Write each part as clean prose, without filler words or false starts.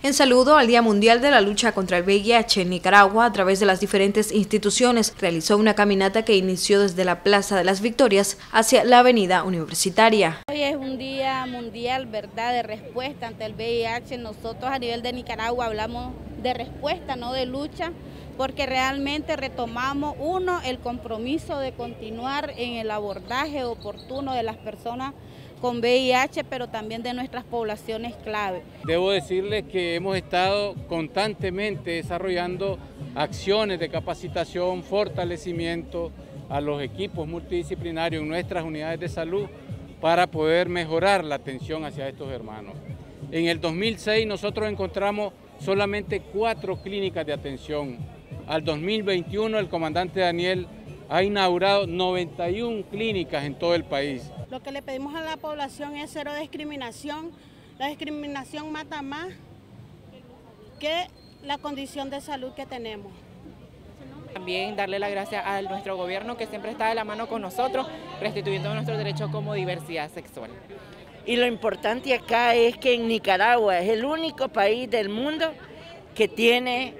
En saludo al Día Mundial de la Lucha contra el VIH en Nicaragua, a través de las diferentes instituciones, realizó una caminata que inició desde la Plaza de las Victorias hacia la Avenida Universitaria. Hoy es un día mundial, ¿verdad?, de respuesta ante el VIH. Nosotros a nivel de Nicaragua hablamos de respuesta, no de lucha, porque realmente retomamos, uno, el compromiso de continuar en el abordaje oportuno de las personas con VIH, pero también de nuestras poblaciones clave. Debo decirles que hemos estado constantemente desarrollando acciones de capacitación, fortalecimiento a los equipos multidisciplinarios en nuestras unidades de salud para poder mejorar la atención hacia estos hermanos. En el 2006 nosotros encontramos solamente 4 clínicas de atención. Al 2021 el comandante Daniel ha inaugurado 91 clínicas en todo el país. Lo que le pedimos a la población es cero discriminación. La discriminación mata más que la condición de salud que tenemos. También darle las gracias a nuestro gobierno, que siempre está de la mano con nosotros, restituyendo nuestros derechos como diversidad sexual. Y lo importante acá es que en Nicaragua es el único país del mundo que tiene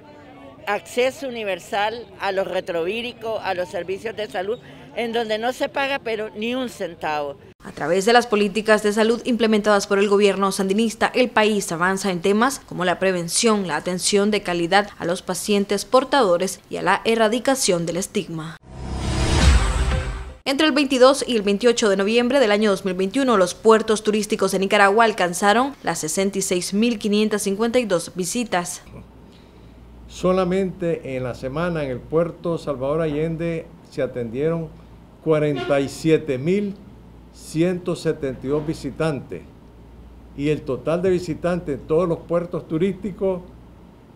acceso universal a los retrovíricos, a los servicios de salud, en donde no se paga pero ni un centavo. A través de las políticas de salud implementadas por el gobierno sandinista, el país avanza en temas como la prevención, la atención de calidad a los pacientes portadores y a la erradicación del estigma. Entre el 22 y el 28 de noviembre del año 2021, los puertos turísticos de Nicaragua alcanzaron las 66.552 visitas. Solamente en la semana en el puerto Salvador Allende se atendieron 47.172 visitantes, y el total de visitantes en todos los puertos turísticos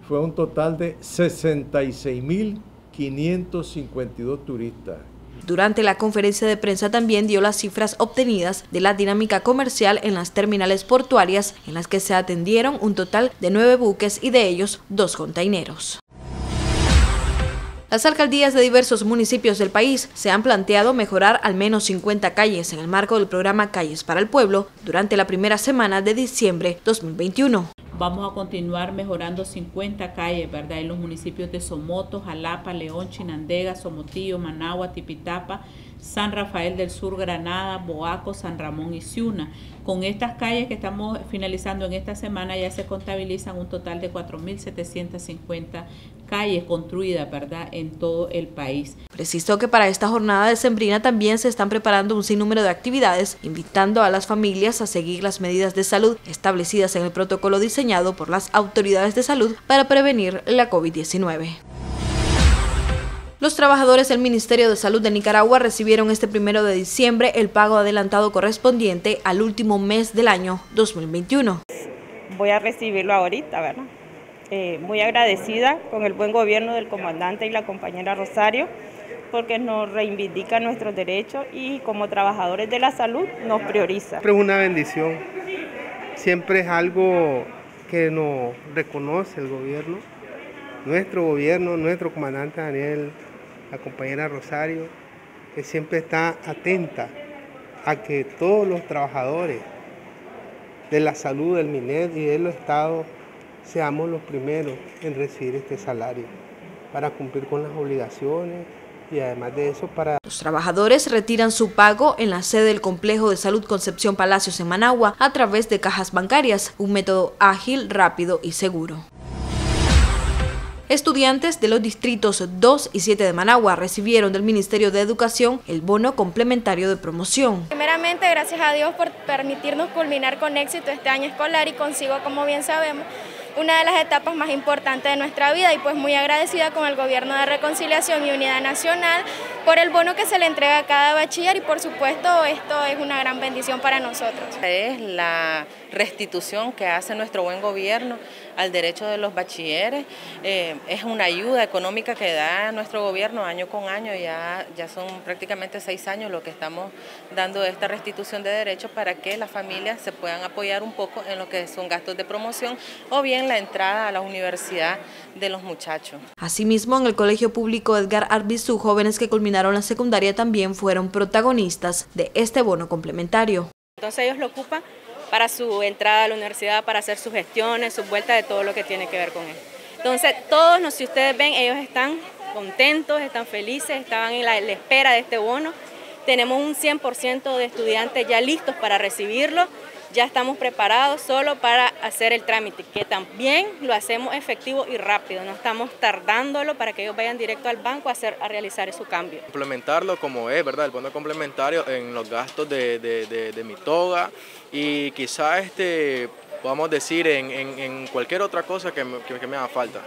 fue un total de 66.552 turistas. Durante la conferencia de prensa también dio las cifras obtenidas de la dinámica comercial en las terminales portuarias, en las que se atendieron un total de 9 buques y de ellos 2 containeros. Las alcaldías de diversos municipios del país se han planteado mejorar al menos 50 calles en el marco del programa Calles para el Pueblo durante la primera semana de diciembre 2021. Vamos a continuar mejorando 50 calles, ¿verdad?, en los municipios de Somoto, Jalapa, León, Chinandega, Somotillo, Managua, Tipitapa, San Rafael del Sur, Granada, Boaco, San Ramón y Ciuna. Con estas calles que estamos finalizando en esta semana ya se contabilizan un total de 4.750 calles construidas, ¿verdad?, en todo el país. Precisó que para esta jornada decembrina también se están preparando un sinnúmero de actividades, invitando a las familias a seguir las medidas de salud establecidas en el protocolo diseñado por las autoridades de salud para prevenir la COVID-19. Los trabajadores del Ministerio de Salud de Nicaragua recibieron este 1 de diciembre el pago adelantado correspondiente al último mes del año 2021. Voy a recibirlo ahorita, ¿verdad? Muy agradecida con el buen gobierno del comandante y la compañera Rosario, porque nos reivindica nuestros derechos y como trabajadores de la salud nos prioriza. Siempre es una bendición, siempre es algo que nos reconoce el gobierno, nuestro gobierno, nuestro comandante Daniel, la compañera Rosario, que siempre está atenta a que todos los trabajadores de la salud del MINED y de los estados seamos los primeros en recibir este salario para cumplir con las obligaciones y además de eso para... Los trabajadores retiran su pago en la sede del Complejo de Salud Concepción Palacios en Managua a través de cajas bancarias, un método ágil, rápido y seguro. Estudiantes de los distritos 2 y 7 de Managua recibieron del Ministerio de Educación el bono complementario de promoción. Primeramente, gracias a Dios por permitirnos culminar con éxito este año escolar y consigo, como bien sabemos, una de las etapas más importantes de nuestra vida, y pues muy agradecida con el Gobierno de Reconciliación y Unidad Nacional por el bono que se le entrega a cada bachiller, y por supuesto esto es una gran bendición para nosotros. Es la restitución que hace nuestro buen gobierno al derecho de los bachilleres, es una ayuda económica que da nuestro gobierno año con año, ya son prácticamente 6 años lo que estamos dando de esta restitución de derechos para que las familias se puedan apoyar un poco en lo que son gastos de promoción o bien la entrada a la universidad de los muchachos. Asimismo, en el Colegio Público Edgar Arbizú, jóvenes que culminaron la secundaria también fueron protagonistas de este bono complementario. Entonces ellos lo ocupan para su entrada a la universidad, para hacer sus gestiones, sus vueltas, de todo lo que tiene que ver con él. Entonces, todos, no sé si ustedes ven, ellos están contentos, están felices, estaban en la espera de este bono. Tenemos un 100% de estudiantes ya listos para recibirlo, ya estamos preparados solo para hacer el trámite, que también lo hacemos efectivo y rápido, no estamos tardándolo para que ellos vayan directo al banco a realizar su cambio. Complementarlo como es, ¿verdad? El bono complementario en los gastos de mi toga y quizá, vamos a decir, en cualquier otra cosa que me haga falta.